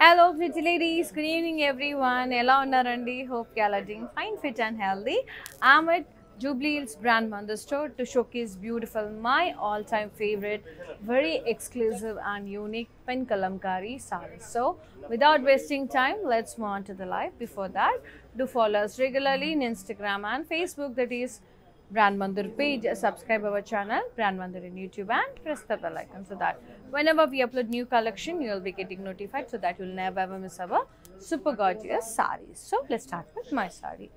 Hello pretty ladies, good evening everyone. Ella unnarandi, hope you all are doing fine, fit and healthy. I'm at Jubilee's Brand Mandir Store to showcase beautiful, my all-time favorite, very exclusive and unique Pen Kalamkari Sarees. So, without wasting time, let's move on to the live. Before that, do follow us regularly in Instagram and Facebook, that is Brand Mandir page. Subscribe our channel, Brand Mandir in YouTube, and press the bell icon so that whenever we upload new collection, you'll be getting notified so that you'll never ever miss our super gorgeous sarees. So, let's start with my saree.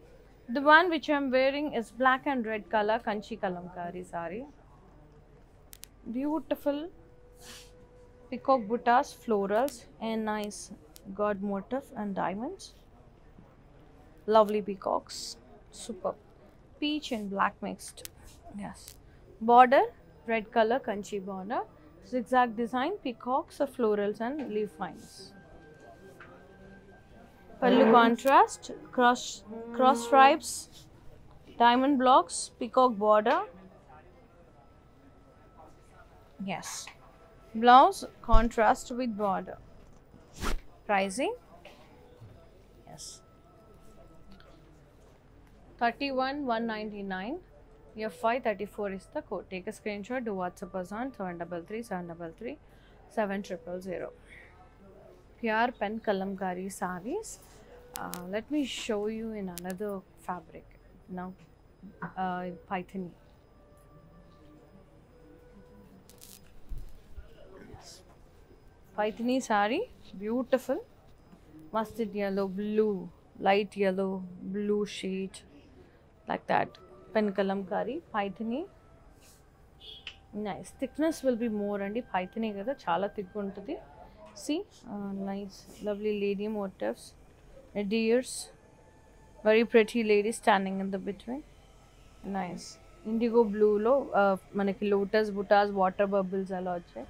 The one which I am wearing is black and red color Kanchi Kalamkari saree. Beautiful peacock buttas, florals, and nice god motif and diamonds. Lovely peacocks, superb. Peach and black mixed. Yes. Border red color Kanchi border, zigzag design, peacocks, florals, and leaf vines. Pallu contrast, cross stripes, diamond blocks, peacock border. Yes. Blouse contrast with border. Pricing. Yes. 31,199. FY34 is the code. Take a screenshot. Do WhatsApp us on 733-733-7000. Pure Pen Kalamkari sarees. Let me show you in another fabric now. Paithani. Yes. Paithani saree, beautiful. Mustard yellow, blue, light yellow, blue shade, like that. Pen Kalamkari Paithani. Nice. Thickness will be more and Paithani kada chala thick untadi. See, nice, lovely lady motifs. Deers, very pretty lady standing in the between. Nice indigo blue lo manaki lotus buttas, water bubbles ala vachai,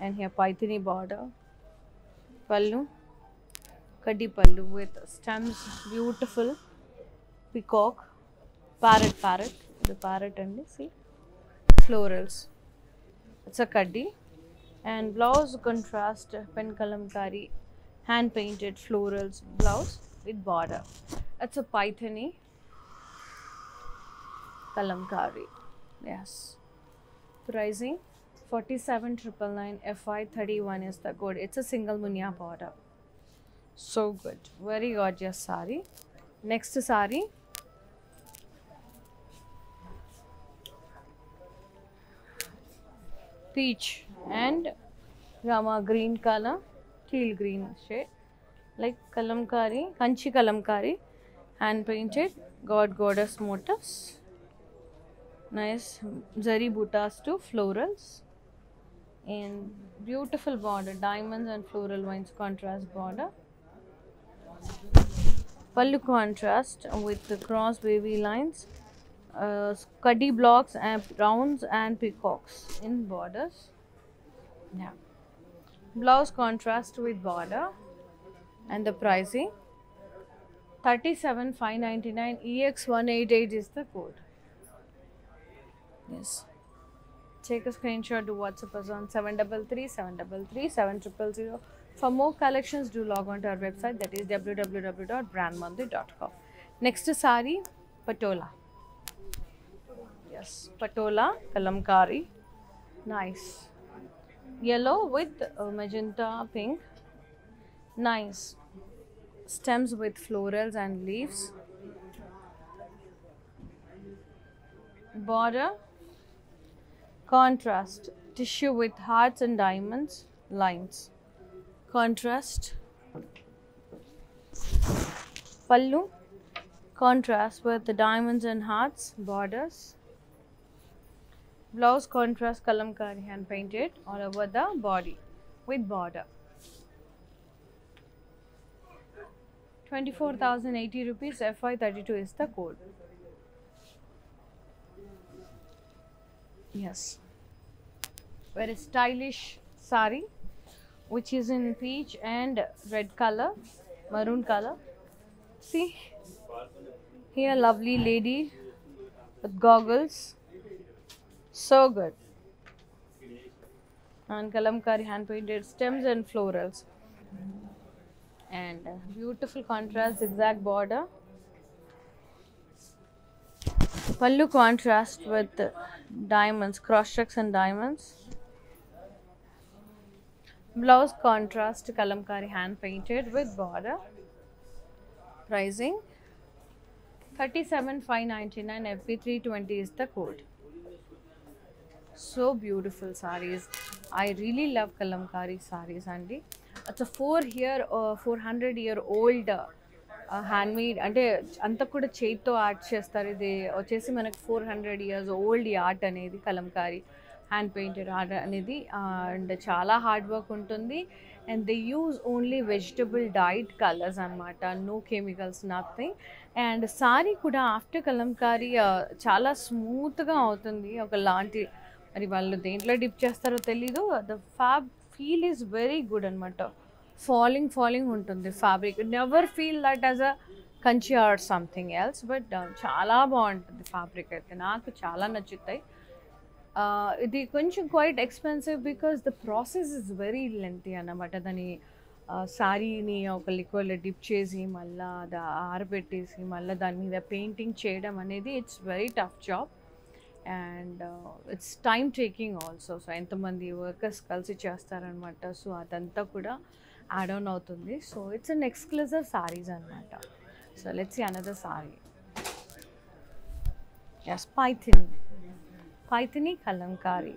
and here Paithani border, pallu kaddi pallu with stems, beautiful peacock, parrot, the parrot and see florals. It's a kaddi and blouse contrast Pen Kalamkari. Hand painted florals blouse with border. It's a Paithani Kalamkari. Yes. Pricing 47,999. FY31 is the code. It's a single munya border. So good. Very gorgeous saree. Next saree. Peach and Rama green color. Teal green shade, like Kalamkari, Kanchi Kalamkari, hand painted, god goddess motifs, nice zari buttas to florals, and beautiful border, diamonds and floral vines contrast border. Pallu contrast with the cross wavy lines, cuddy blocks and rounds and peacocks in borders. Yeah. Blouse contrast with border, and the pricing 37,599. EX188 is the code. Yes. Take a screenshot to WhatsApp us on 733-733-7000. For more collections, do log on to our website, that is www.brandmandir.com. Next is saree Patola. Yes, Patola Kalamkari. Nice. Yellow with magenta pink, nice stems with florals and leaves, border contrast tissue with hearts and diamonds lines, contrast pallu contrast with the diamonds and hearts borders. Blouse contrast Kalamkari hand painted all over the body with border. 24,080 rupees. FY32 is the code. Yes. Very stylish saree, which is in peach and red color, maroon color. See, here lovely lady with goggles. So good. And Kalamkari hand painted stems and florals. And beautiful contrast zigzag border. Pallu contrast with diamonds, cross checks and diamonds. Blouse contrast Kalamkari hand painted with border. Pricing 37,599. FP320 is the code. So beautiful sarees. I really love Kalamkari sarees, Andy. It's a 400-year-old handmade. Ante antakuda cheto art chestaru idi ochesi manaku 400 years old art anedi Kalamkari hand painted art anedi, and chala hard work untundi, and they use only vegetable dyed colors anamata, no chemicals, nothing. And sari kuda after Kalamkari chala smooth ga avutundi, oka laanti mari vallu dentlo dip chestaro telidu. The fab feel is very good anamata. Falling untundi fabric. You never feel that as a kanchi or something else, but chala baaguntundi fabric aithe naaku chala nachutayi. Idi koncham quite expensive because the process is very lengthy anamata. Dani sari ni oka liquid lo dip chesi malla da aarbettesi malla dani meeda painting cheyadam anedi, it's very tough job, and it's time taking also. So entha mandi workers kalsi chestar anamata. So adantha kuda add on outundi. So it's an exclusive sarees anamata. So let's see another saree. Yes, Paithani Kalamkari,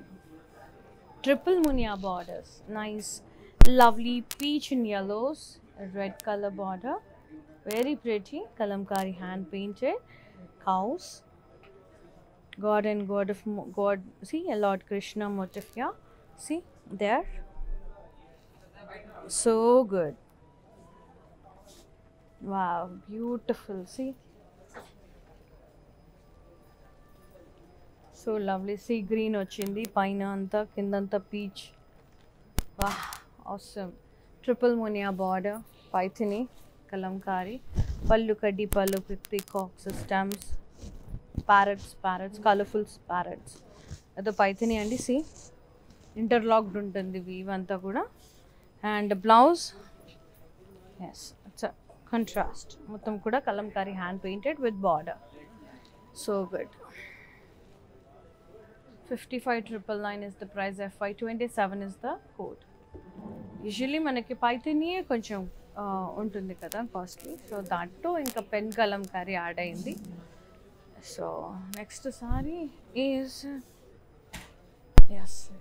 triple munia borders, nice lovely peach and yellows, red color border, very pretty. Kalamkari hand painted cows, god and god of god, see a Lord Krishna motif here, see there. So good. Wow, beautiful. See, so lovely. See, green ochindi paina anta kindanta peach. Wow, awesome. Triple munia border, Paithani Kalamkari. Pallu kaddi, pallu peacocks stems, parrots, colorful parrots. Ado Paithani andi. See, interlocked untundi weave anta kuda. And the blouse, yes, it's a contrast. Muttam kuda Kalamkari hand painted with border. So good. 55,999 is the price. FY27 is the code. Usually manaki Paithaniye koncham untundi kada costly. So dantlo inka Pen Kalamkari add ayindi. So next saree is, yes,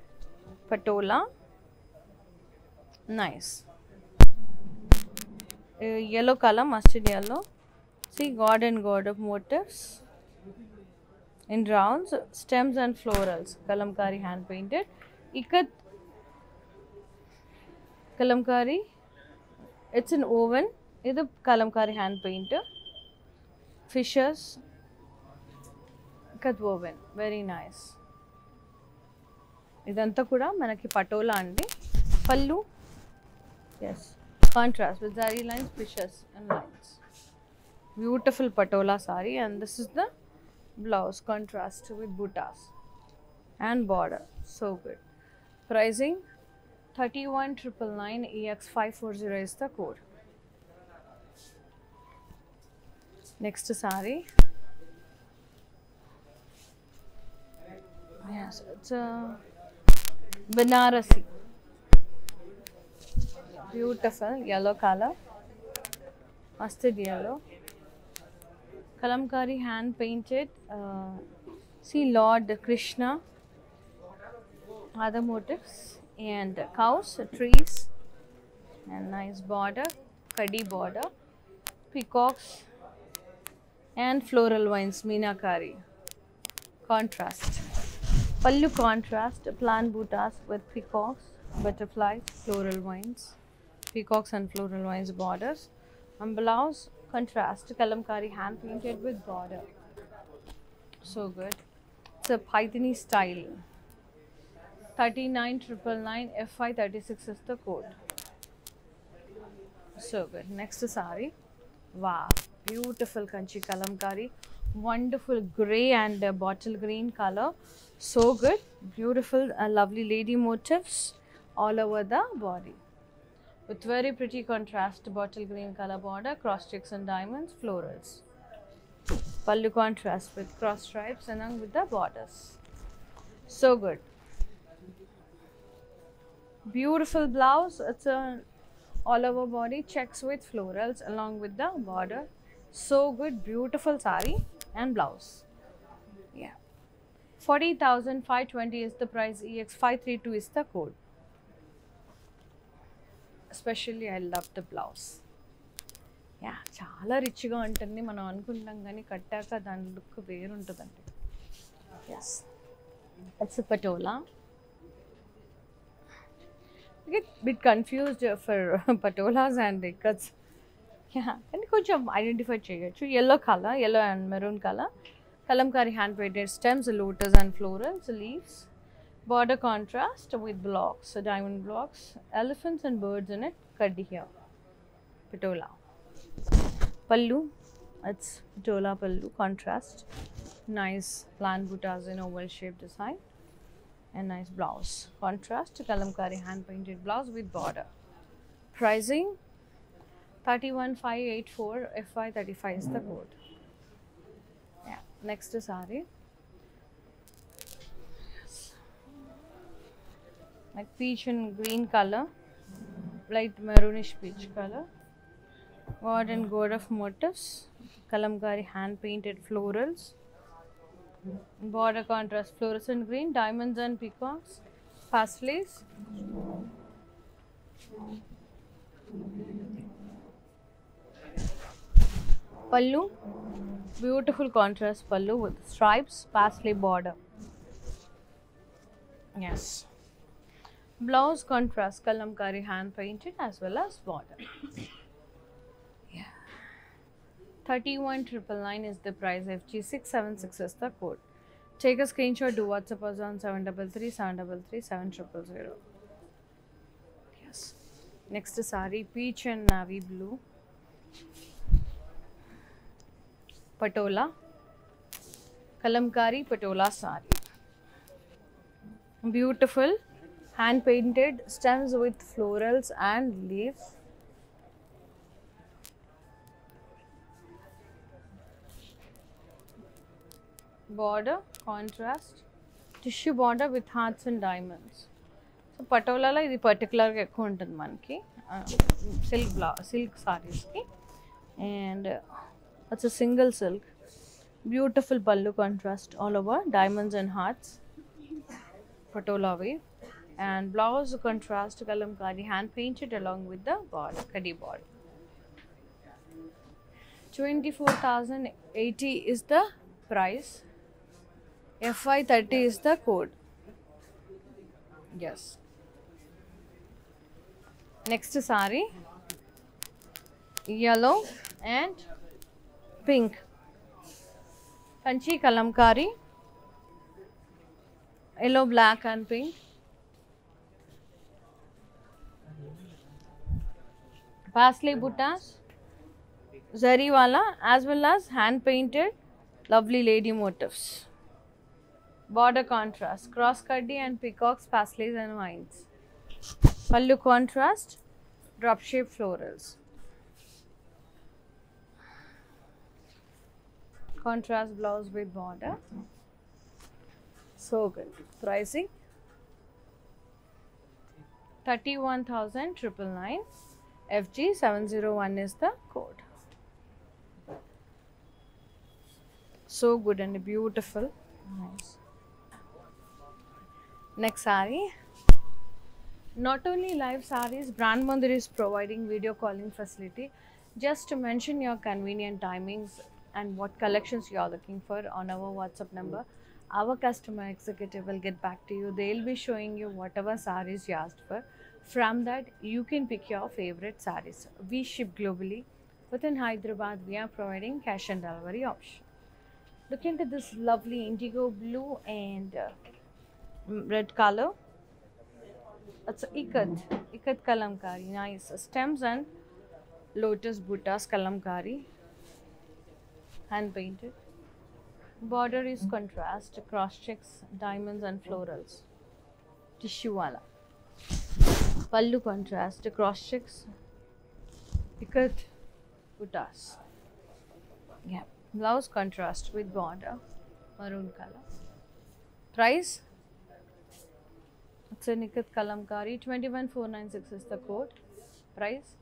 Patola. Nice. Yellow color, mustard yellow. See, god and god of motifs in rounds, stems and florals. Kalamkari hand painted. Ikat Kalamkari. It's an oven. Idu Kalamkari hand painter. Fishes. Ikat woven. Very nice. Idanta kuda manaki Patola andi. Pallu. Yes, contrast with zari lines, fishes and lines. Beautiful Patola sari, and this is the blouse contrast with buttas and border. So good. Pricing 31,999. EX540 is the code. Next sari. Yes, it's a Banarasi. Beautiful yellow color, mustard yellow. Kalamkari hand painted. See Lord Krishna, other motifs and cows, trees, and nice border, kadi border, peacocks, and floral vines, meenakari. Contrast. Pallu contrast, plant buttas with peacocks, butterflies, floral vines. Peacocks and floral vines borders. And blouse contrast Kalamkari hand painted with border. So good. It's a Paithani style. 39,999. FY36 is the code. So good. Next saree. Wow, beautiful kanchi Kalamkari wonderful grey and bottle green color. So good, beautiful, lovely lady motifs all over the body with very pretty contrast bottle green color border, cross checks and diamonds, florals. Pallu contrast with cross stripes along with the borders. So good. Beautiful blouse. It's a all over body checks with florals along with the border. So good, beautiful saree and blouse. Yeah, 40,520 is the price. EX532 is the code. Especially, I love the blouse. Yeah, chala rich ga untandi mana anukuntam gaani kattaka dan look veru untadante. Yes, it's a patola. I get a bit confused for patolas and cuts. Yeah, and koncham identify cheyachu. Yellow color, yellow and maroon color. Kalamkari hand painted stems, lotus and florals, leaves. Border contrast with blocks, so diamond blocks, elephants and birds in it. Kaddi here, patola. Pallu, it's patola pallu contrast, nice plan buttas in oval shape design and nice blouse contrast, Kalamkari hand painted blouse with border. Pricing 31,584, FY35 is the code. Yeah, next is saree. Yes. Like peach and green color, light maroonish peach color. God and God of motifs, Kalamkari hand painted florals, border contrast fluorescent green, diamonds and peacocks, pasleys. Pallu, beautiful contrast pallu with stripes, parsley border. Yes. Blouse contrast, Kalamkari hand painted as well as border. 31,999 is the price. FG676 is the code. Take a screenshot, do WhatsApp us on 733-733-7000. Yes. Next is saree, peach and navy blue. Patola. Kalamkari patola saree. Beautiful. Hand painted stems with florals and leaves. Border contrast tissue border with hearts and diamonds. So patola la idi particular ga ekku untundi manaki silk blouse, silk sarees ki, and it's a single silk. Beautiful pallu contrast all over, diamonds and hearts, patola wave, and blouse contrast Kalamkari hand painted along with the border, kadi border. 24,080 is the price. FY30 is the code. Yes. Next saree, yellow and pink. Kanchi Kalamkari, yellow, black and pink. Parsley buttas, zari wala as well as hand painted lovely lady motifs. Border contrast, cross kaddi and peacocks, pasleys and vines. Pallu contrast, drop shape florals. Contrast blouse with border. So good. Pricing 31,999. FG701 is the code. So good and beautiful. Nice. Next saree. Not only live sarees, Brand Mandir is providing video calling facility. Just mention your convenient timings and what collections you are looking for on our WhatsApp number. Our customer executive will get back to you. They'll be showing you whatever sarees you asked for. From that, you can pick your favorite sarees. We ship globally. Within Hyderabad, we are providing cash and delivery option. Look into this lovely indigo blue and red color. It's ikat Kalamkari, nice stems and lotus buttas, Kalamkari hand painted. Border is contrast, cross checks, diamonds and florals. Tissue wala. Pallu contrast, cross checks, ikat, buttas. Yeah. Blouse contrast with border, maroon color. Price? It's a Pen Kalamkari. 21496 is the code. Price?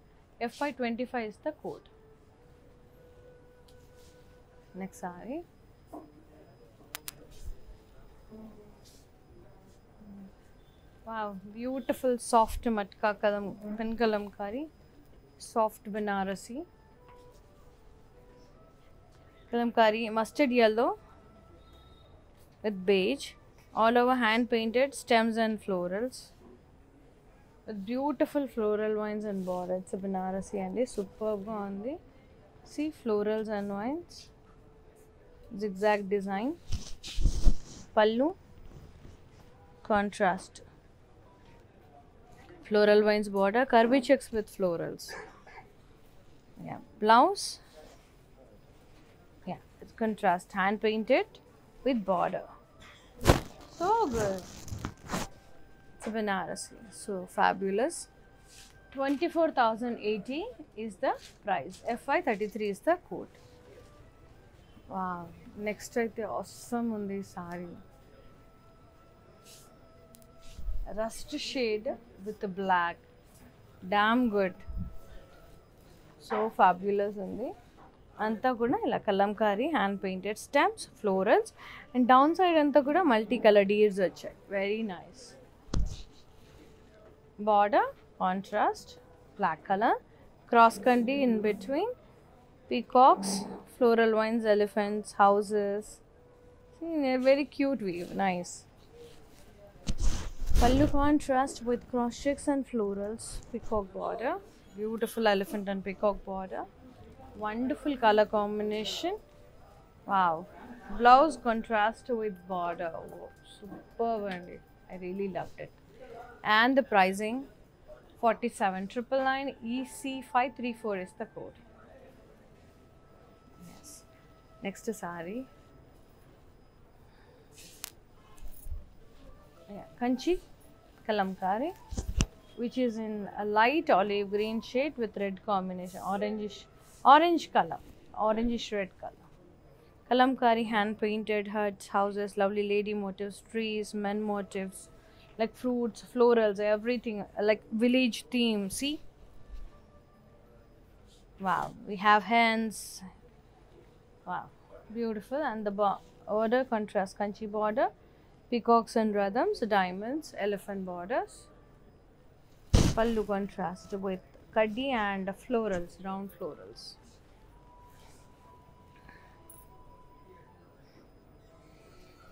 FY25 is the code. Next saree. Wow, beautiful soft matka Pen Kalamkari. Soft Banarasi. Kalamkari mustard yellow with beige. All over hand painted stems and florals. With beautiful floral vines and border. It's a Banarasi and a superb on the see florals and vines. Zigzag design. Pallu. Contrast. Floral vines border. Curvy checks with florals. Yeah. Blouse. Yeah. It's contrast. Hand painted with border. So good. It's a Banarasi. So fabulous. 24,080 is the price. FY33 is the code. Wow. Next aithe awesome undi saree. Rust shade with the black. Damn good. So fabulous undi. Anta kuda ila kalamkari hand painted stamps, florals, and downside anta kuda multicolored leaves vachai. Very nice. Border contrast black color, cross kandi in between, peacocks, floral vines, elephants, houses. See, in a very cute weave. Nice. Pallu contrast with cross checks and florals, peacock border, beautiful elephant and peacock border. Wonderful color combination. Wow. Blouse contrast with border. Oh, superb. I really loved it. And the pricing 47,999 EC534 is the code. Yes. Next is saree. Yeah. Kanchi Kalamkari, which is in a light olive green shade with red combination, orangish. Orange color, orangish red color. Kalamkari hand painted huts, houses, lovely lady motifs, trees, men motifs, like fruits, florals, everything, like village theme. See? Wow, we have hens. Wow, beautiful. And the border contrast, kanchi border, peacocks and radhams, diamonds, elephant borders. Pallu contrast with kaddi and florals, round florals.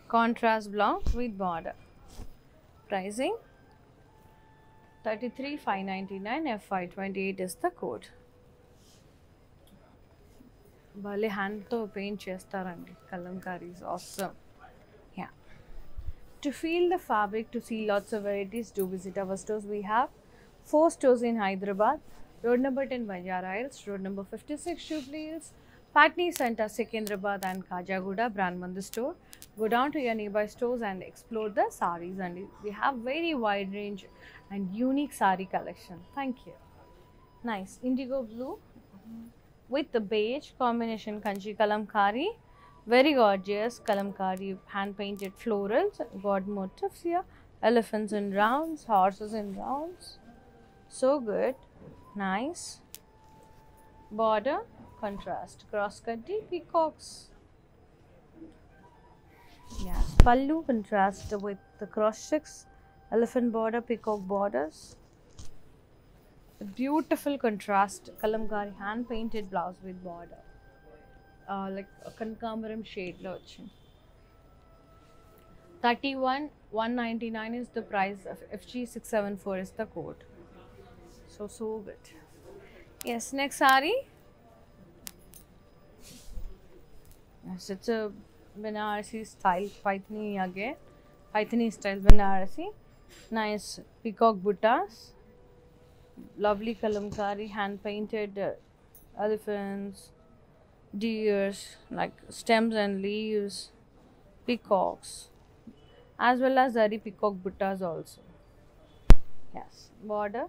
Contrast blouse with border. Pricing 33,599, FY28 is the code. Bale hand to paint chestarandi. Kalamkari is awesome. Yeah. To feel the fabric, to see lots of varieties, do visit our stores. We have 4 stores in Hyderabad, road number 10 Banjar Isles, road number 56 Jubilee's, Patni Center, Secunderabad and Kajaguda Brand Mandir Store. Go down to your nearby stores and explore the sarees, and we have very wide range and unique saree collection. Thank you. Nice indigo blue with the beige combination kanchi kalamkari. Very gorgeous kalamkari hand painted florals, god motifs here, elephants in rounds, horses in rounds. So good. Nice. Border contrast, cross cutty, peacocks. Yeah. Pallu contrast with the cross checks, elephant border, peacock borders. Beautiful contrast kalamkari hand painted blouse with border, like a kankambaram shade lo vachindi. 31,199 is the price of FG674 is the code. So good. Yes, next saree. Yes, it's a Banarasi style Paithani again. Paithani style Banarasi. Nice peacock buttas. Lovely kalamkari hand painted elephants, deers, like stems and leaves. peacocks, as well as zari peacock buttas also. Yes, border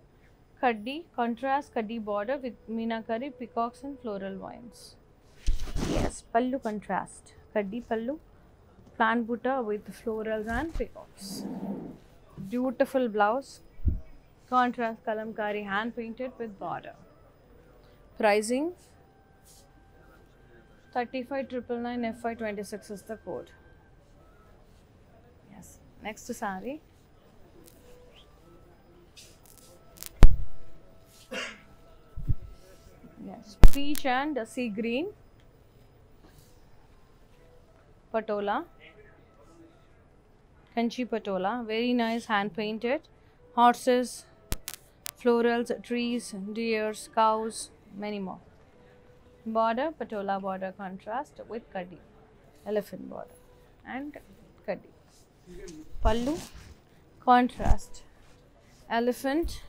khaddi, contrast khaddi border with meenakari peacocks and floral vines. Yes, pallu contrast khaddi pallu, plant butta with florals and peacocks. Beautiful blouse, contrast kalamkari hand painted with border. Pricing 35,999 FY26 is the code. Yes. Next saree. Yes. Peach and sea green. Patola. Kanchi patola. Very nice hand painted. Horses, florals, trees, deers, cows, many more. Border, patola border contrast with kaddi, elephant border and kaddi. Pallu, contrast, elephant,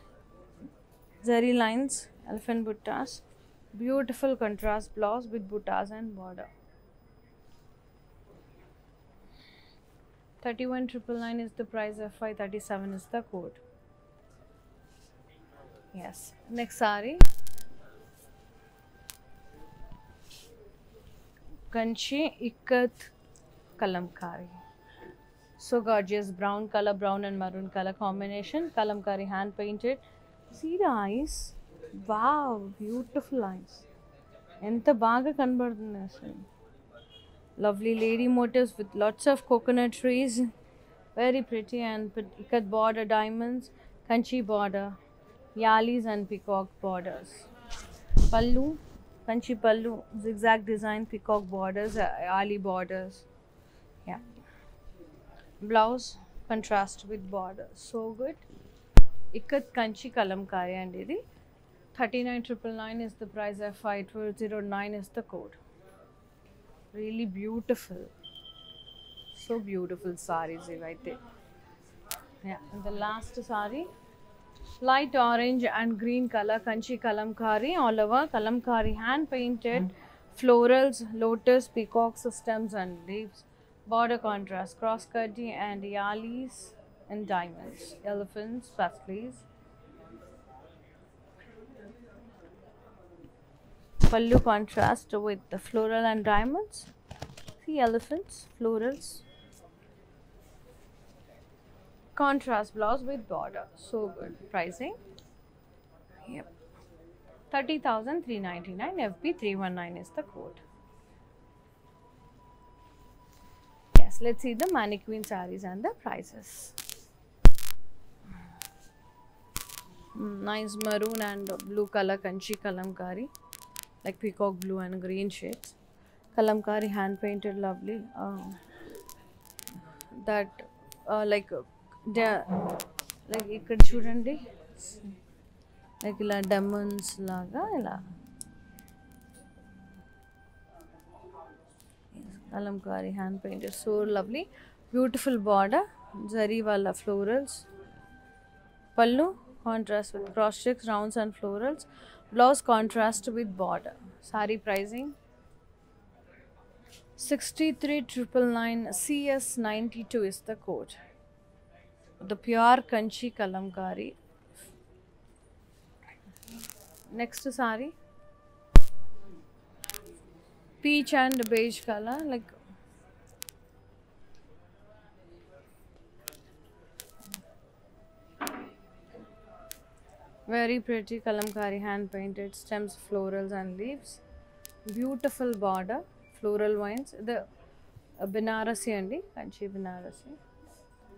zari lines, elephant buttas, beautiful contrast blouse with buttas and border. 31,999 is the price, FY37 is the code. Yes, next saree. Kanchi ikat kalamkari. So gorgeous, brown color, brown and maroon color combination. Kalamkari hand painted. See the eyes. Wow, beautiful eyes. Enta baaga kanbadunna asalu. Lovely lady motifs with lots of coconut trees. Very pretty, and ikat border diamonds, kanchi border, yalis and peacock borders. Pallu. Kanchi pallu, zigzag design, peacock borders, ali borders. Yeah. Blouse contrast with borders. So good. Ikat kanchi kalamkari and idi. 39,999 is the price. FY1209 is the code. Really beautiful. So beautiful sarees right there. Yeah. And the last saree. Light orange and green color, kanchi kalamkari, all over kalamkari hand painted, florals, lotus, peacock stems and leaves, border contrast, cross kadi and yalis and diamonds, elephants, pastries. Pallu contrast with the floral and diamonds. See elephants, florals. Contrast blouse with border. So good. Pricing, yep, 30,399. FB319 is the code. Yes, let's see the mannequin sarees and the prices. Nice maroon and blue color kanchi kalamkari, like peacock blue and green shades. Kalamkari hand painted, lovely. Like ikkada chudandi, like ila diamonds laga ila kalamkari hand painted, so lovely, beautiful border, zari wala florals. Pallu contrast with cross checks, rounds and florals. Blouse contrast with border. Saree pricing 63,999. CS92 is the code. The pure kanchi kalamkari. Next saree, peach and beige color, like very pretty kalamkari hand painted, stems, florals and leaves, beautiful border, floral vines. The Banarasi andi, kanchi Banarasi,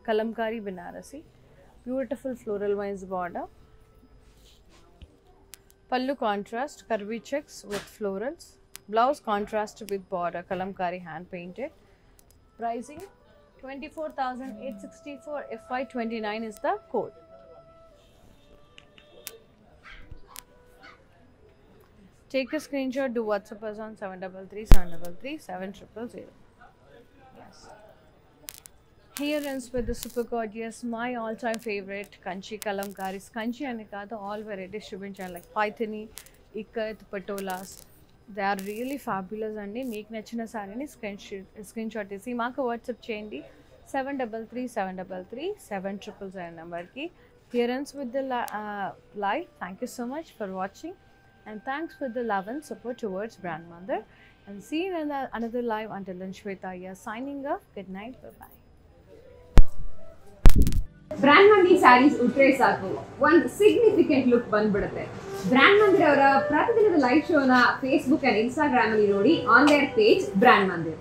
kalamkari Banarasi, beautiful floral vines border. Pallu contrast, curvy checks with florals. Blouse contrast with border, kalamkari hand painted. Pricing 24,864. FY29 is the code. Take a screenshot, do WhatsApp us on 733 733 7000. Yes. Here ends with the super gorgeous, my all-time favorite kanchi kalamkaris. Kanchi and ikada all varieties, like Paithani, ikat, patolas, They are really fabulous andi. Meeku nachina saree screenshot chesi maaku WhatsApp cheyandi 7337337000 number ki. Appearance with the live. Thank you so much for watching, and thanks for the love and support towards Brand Mandir. And see you in another live. Until then, Shweta here signing off. Good night. Bye bye. Brand Mandir sarees utre saaku one significant look bandubidutte. Brand Mandir avara pratidinada live show na Facebook and Instagram alli nodi on their page Brand Mandir.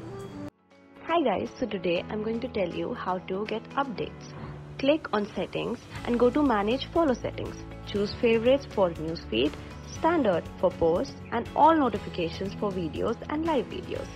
Hi guys, so today I'm going to tell you how to get updates. Click on settings and go to manage follow settings. Choose favorites for newsfeed, standard for posts, and all notifications for videos and live videos.